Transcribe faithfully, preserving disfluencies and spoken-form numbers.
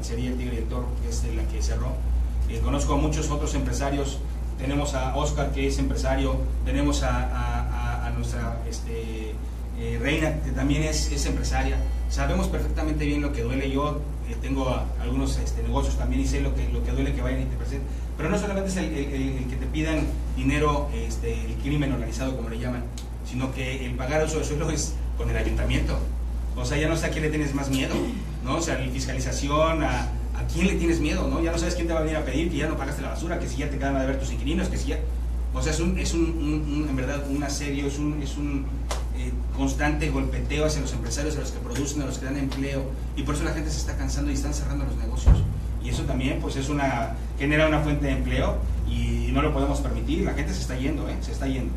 pizzería El Tigre y el Toro, que es la que cerró. Eh, conozco a muchos otros empresarios, tenemos a Oscar, que es empresario, tenemos a, a, a nuestra este, eh, Reina, que también es, es empresaria. Sabemos perfectamente bien lo que duele. Yo eh, tengo a, algunos este, negocios también y sé lo que, lo que duele que vayan y te presenten. Pero no solamente es el, el, el que te pidan dinero, este, el crimen organizado, como le llaman, sino que el pagar uso de suelo es con el ayuntamiento. O sea, ya no sé a quién le tienes más miedo, ¿no? O sea, la fiscalización, a, a quién le tienes miedo, ¿no? Ya no sabes quién te va a venir a pedir que ya no pagaste la basura, que si ya te quedan a deber tus inquilinos, que si ya... O sea, es, un, es un, un, un, en verdad un asedio, es un, es un eh, constante golpeteo hacia los empresarios, a los que producen, a los que dan empleo. Y por eso la gente se está cansando y están cerrando los negocios. Y eso también, pues, es una, genera una fuente de empleo y no lo podemos permitir. La gente se está yendo, ¿eh? Se está yendo.